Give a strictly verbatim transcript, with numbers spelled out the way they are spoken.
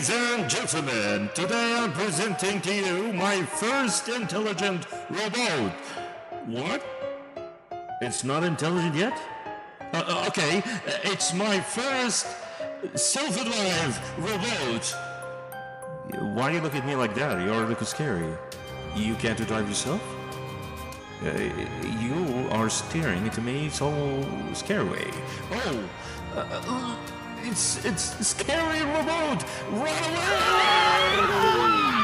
Ladies and gentlemen, today I'm presenting to you my first intelligent robot. What? It's not intelligent yet? Uh, okay, it's my first self-alive robot. Why do you look at me like that? You're looking scary. You can't drive yourself? Uh, you are staring at me so scary. Oh, uh, it's it's scary robot. Run away!